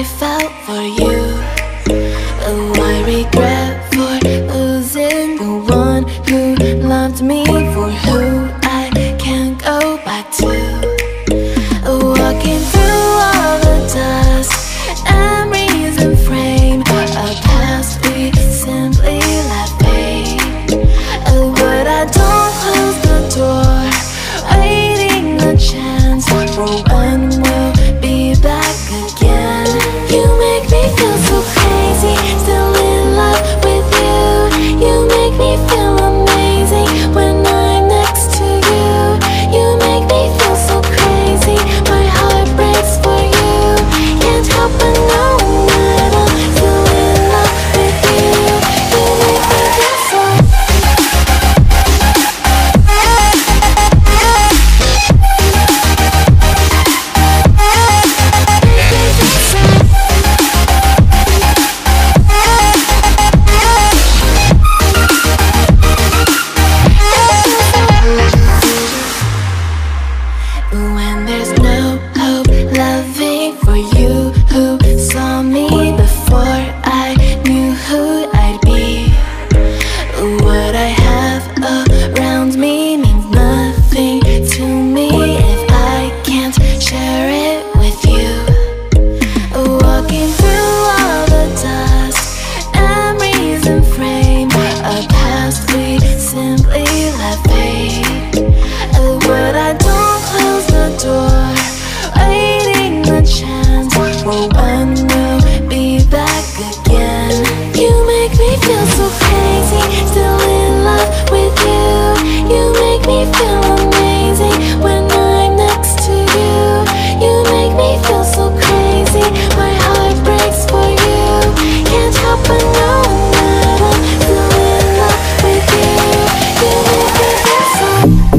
I felt for you. Oh, I regret for losing the one who loved me, for who I can't go back to. Oh, walking through all the dust, memories and frame, our past we simply left pain. Oh, but I don't close the door, waiting a chance for when we'll be back again. You make me feel so crazy, still in love with you. You make me feel amazing when I'm next to you. You make me feel so crazy, my heart breaks for you. Can't help but know that I'm still in love with you. You make me feel so. When there's no hope, loving for you who saw me before I knew who I'd be. What I have around me means nothing to me if I can't share it with you. Walking through all the dust, memories and frame, a past we simply left pain. What I don't door, waiting a chance for when we'll be back again. You make me feel so crazy, still in love with you. You make me feel amazing when I'm next to you. You make me feel so crazy, my heart breaks for you. Can't help but know that I'm still in love with you. You make me feel so.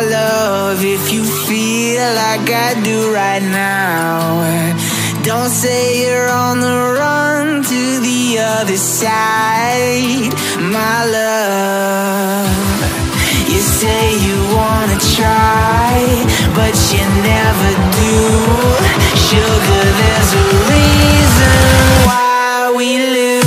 my love, if you feel like I do right now. Don't say you're on the run to the other side, my love. You say you wanna try, but you never do. Sugar, there's a reason why we lose.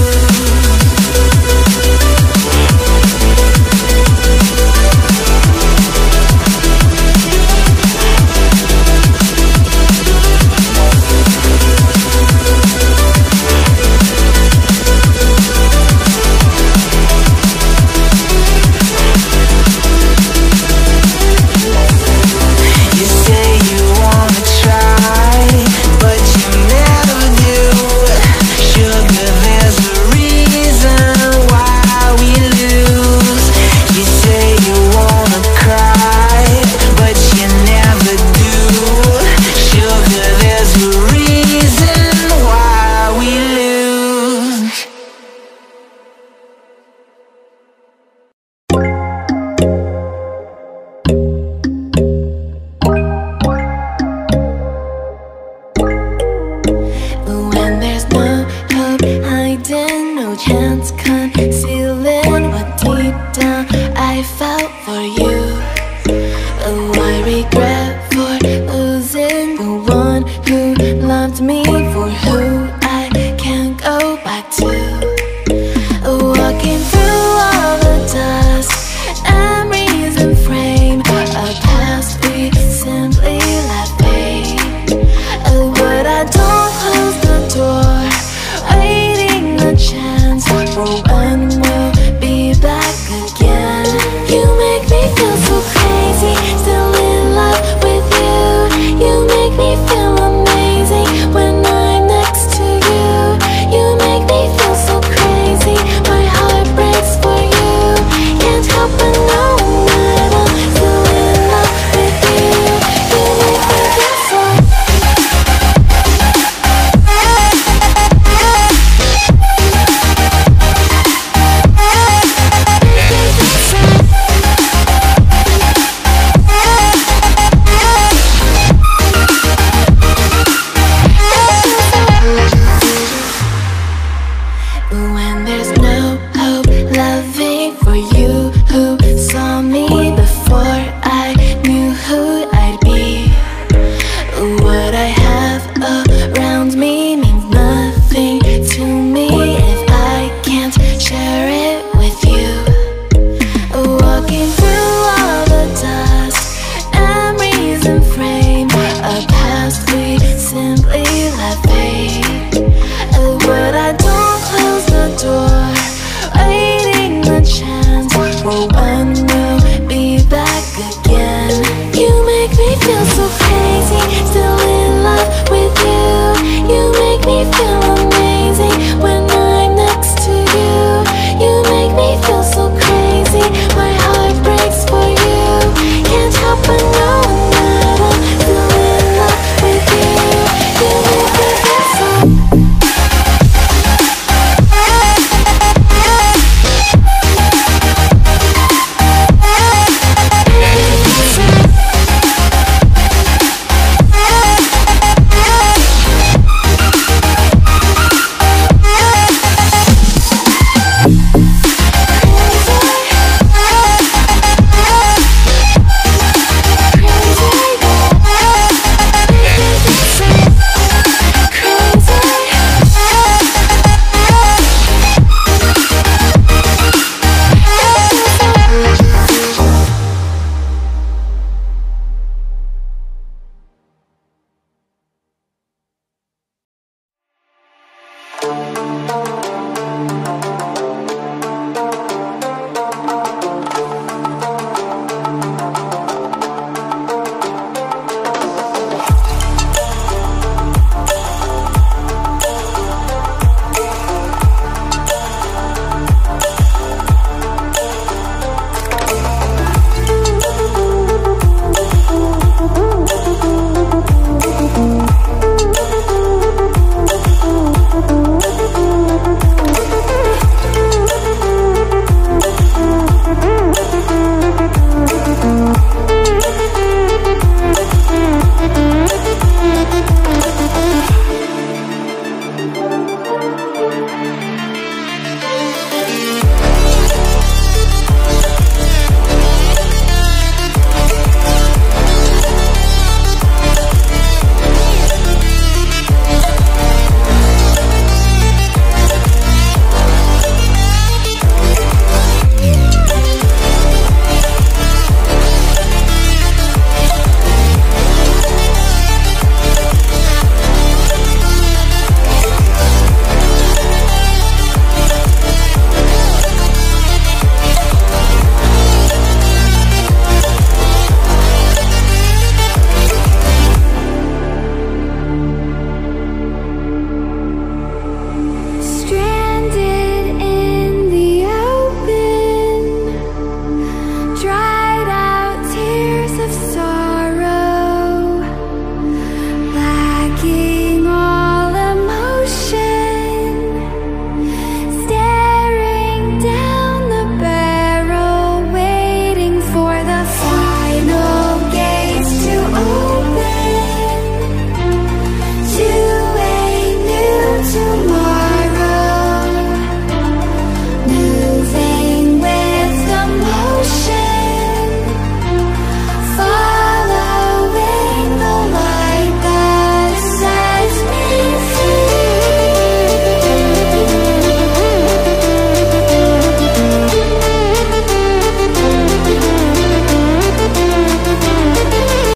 Feel so crazy, still in love.